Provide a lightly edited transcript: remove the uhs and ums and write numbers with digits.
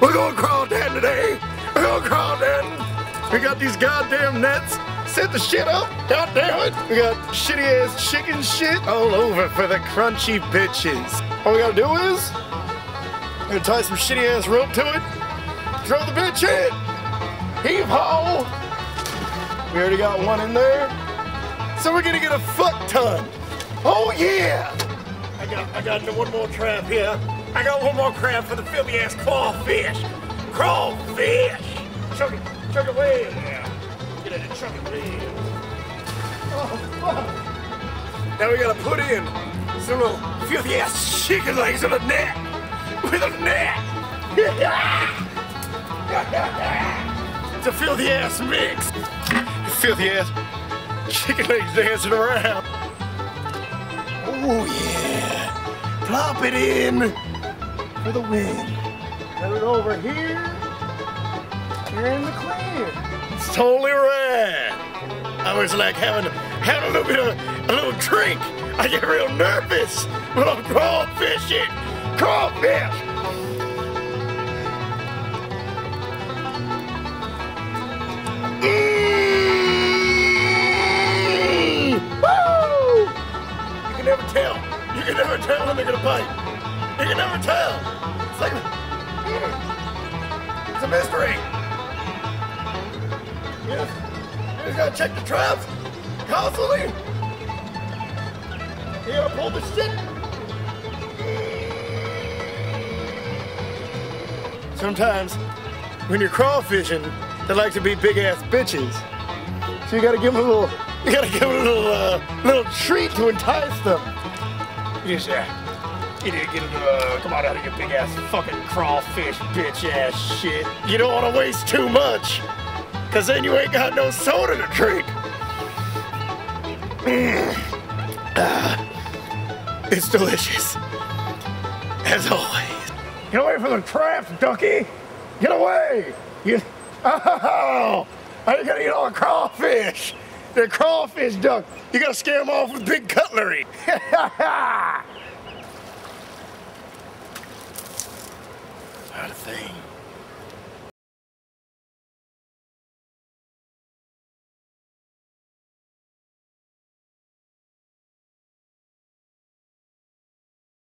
We're going crawl down today. We're going crawl down. We got these goddamn nets. Set the shit up. God damn it. We got shitty ass chicken shit all over for the crunchy bitches. All we gotta do is we're gonna tie some shitty ass rope to it. Throw the bitch in. Heave ho. We already got one in there. So we're gonna get a fuck ton. Oh yeah! I got one more trap here. I got one more crab for the filthy ass clawfish. Crawfish! Chuck it way in there. Get it, chuck it way in. Oh, fuck. Now we gotta put in some little filthy ass chicken legs on the net. With a net! It's a filthy ass mix. Filthy ass chicken legs dancing around. Oh yeah! Plop it in for the win. Let it over here. You're in the clear. It's totally rad. I was like having a little bit of a little drink. I get real nervous when I'm crawfishing. Crawfish. You can never tell when they're gonna bite. You can never tell. It's like, it's a mystery. You just gotta check the traps constantly. You gotta pull the shit. Sometimes, when you're crawfishing, they like to be big ass bitches. So you gotta give them a little, little treat to entice them. You need to get come on out of your big ass fucking crawfish bitch ass shit. You don't want to waste too much, cause then you ain't got no soda to drink. It's delicious, as always. Get away from the traps, ducky! Get away! Oh, I gotta eat all the crawfish. The crawfish duck. You gotta scare them off with big cutlery. Not a thing.